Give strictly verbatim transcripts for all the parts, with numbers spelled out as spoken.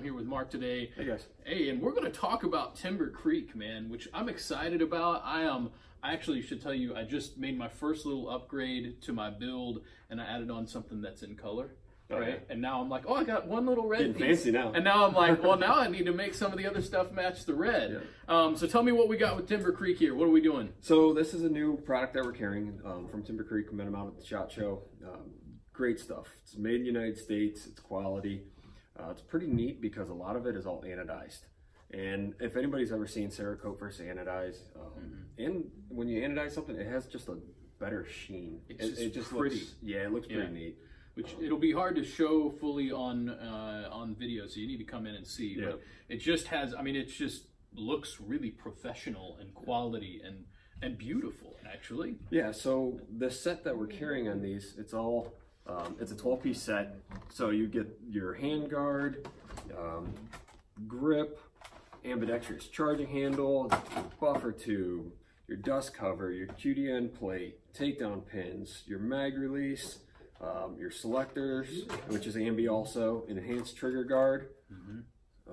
I'm here with Mark today. Hey guys. Hey, and we're going to talk about Timber Creek, man, which I'm excited about. I am. I actually should tell you, I just made my first little upgrade to my build, and I added on something that's in color. Right. Okay. And now I'm like, oh, I got one little red Getting piece. Fancy now. And now I'm like, well, now I need to make some of the other stuff match the red. Yeah. Um, so tell me what we got with Timber Creek here. What are we doing? So this is a new product that we're carrying um, from Timber Creek. We met them out at the SHOT Show. Um, great stuff. It's made in the United States. It's quality. Uh, it's pretty neat because a lot of it is all anodized. And if anybody's ever seen Cerakote versus anodized, um, mm -hmm. and when you anodize something, it has just a better sheen. It's it, just, it just pretty. Looks, yeah, it looks yeah. pretty neat. Which it'll be hard to show fully on uh, on video, so you need to come in and see. Yeah. But it just has, I mean, it just looks really professional and quality and and beautiful, actually. Yeah. So the set that we're carrying on these, it's all um, it's a twelve piece set. So you get your handguard, um, grip, ambidextrous charging handle, your buffer tube, your dust cover, your Q D N plate, takedown pins, your mag release. Um, your selectors, which is ambi also, enhanced trigger guard. Mm-hmm.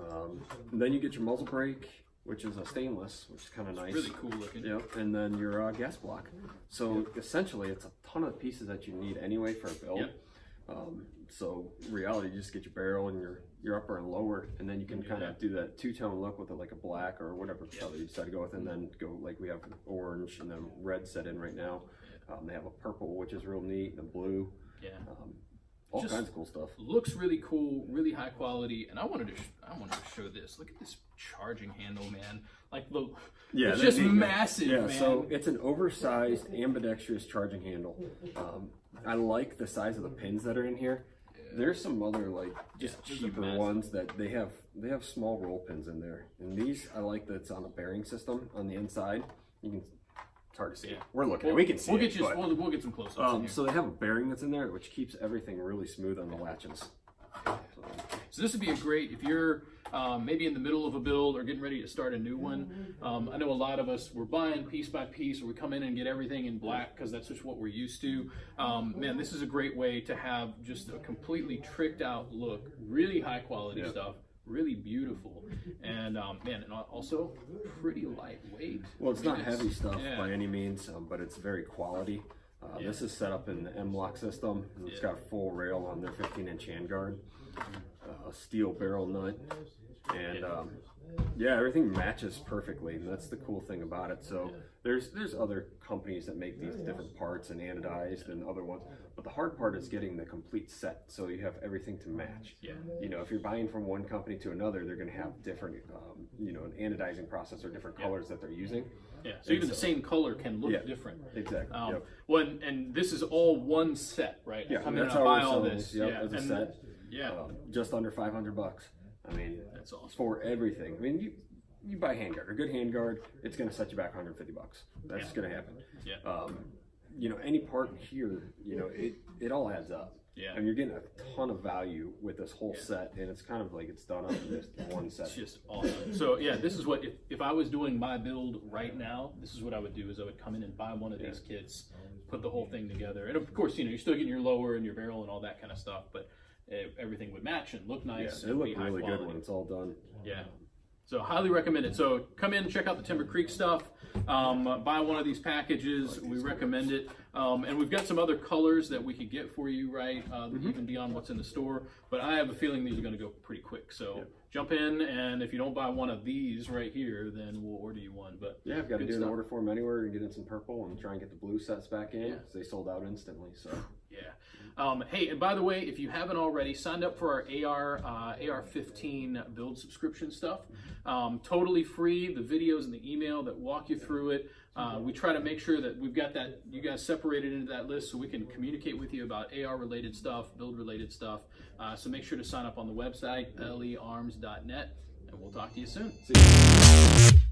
um, and then you get your muzzle brake, which is a stainless, which is kind of nice. Really cool looking. Yep, and then your uh, gas block. So yep. essentially, it's a ton of pieces that you need anyway for a build. Yep. Um, so in reality, you just get your barrel and your, your upper and lower, and then you can kind of do that two-tone look with it, like a black or whatever color you decide to go with, and then go like we have an orange and then red set in right now. Um, they have a purple, which is real neat, and a blue. Yeah, um, all just kinds of cool stuff. Looks really cool, really high quality, and I wanted to, sh I wanted to show this. Look at this charging handle, man. Like, look, yeah, it's just massive. Yeah, man. So it's an oversized ambidextrous charging handle. Um, I like the size of the pins that are in here. Yeah. There's some other like just yeah, cheaper ones that they have. They have small roll pins in there, and these I like that it's on a bearing system on the inside. You can. It's hard to see. Yeah. We're looking. We'll, we can see. We'll get it, you. But, we'll, we'll get some close-ups. Um, so they have a bearing that's in there, which keeps everything really smooth on the latches. So, so this would be a great if you're um, maybe in the middle of a build or getting ready to start a new one. Um, I know a lot of us we're buying piece by piece, or we come in and get everything in black because that's just what we're used to. Um, man, this is a great way to have just a completely tricked-out look, really high-quality yep. stuff. Really beautiful, and um, man, and also pretty lightweight. Well, it's not heavy stuff yeah. by any means, um, but it's very quality. Uh, yeah. This is set up in the M lock system. And it's yeah. got full rail on their fifteen inch handguard, a uh, steel barrel nut, and um, yeah, everything matches perfectly. And that's the cool thing about it. So there's there's other companies that make these different parts and anodized and other ones, but the hard part is getting the complete set so you have everything to match. Yeah. You know, if you're buying from one company to another, they're going to have different, um, you know, an anodizing process or different colors yeah. that they're using. Yeah. So and even so, the same color can look yeah, different. Exactly. Um, yep. Well, and, and this is all one set, right? Yeah. I'm going to buy all this. Yep, yeah. As a and set. Yeah. Um, just under five hundred bucks. I mean, that's awesome. For everything. I mean, you you buy handguard, a good handguard, it's going to set you back one hundred fifty bucks. That's yeah. going to happen. Yeah. Um, you know, any part here, you know, it it all adds up. Yeah. And you're getting a ton of value with this whole yeah. set, and it's kind of like it's done on just one set. It's just awesome. So yeah, this is what if if I was doing my build right now, this is what I would do is I would come in and buy one of yeah. these kits, put the whole thing together, and of course, you know, you're still getting your lower and your barrel and all that kind of stuff, but. Everything would match and look nice. Yeah, it looked really good when it's all done. Yeah, so highly recommend it. So come in, check out the Timber Creek stuff. Um, buy one of these packages. We recommend it. Um, and we've got some other colors that we could get for you, right? Uh, mm-hmm. Even beyond what's in the store. But I have a feeling these are going to go pretty quick. So yep. jump in, and if you don't buy one of these right here, then we'll order you one. But yeah, I've got to do an order form anywhere and get in some purple and try and get the blue sets back in. Yeah. They sold out instantly. So. Yeah. Um, hey, and by the way, if you haven't already, signed up for our A R uh, A R fifteen build subscription stuff. Um, totally free. The videos and the email that walk you through it. Uh, we try to make sure that we've got that you guys separated into that list so we can communicate with you about A R related stuff, build-related stuff. Uh, so make sure to sign up on the website, L E arms dot net, and we'll talk to you soon. See you.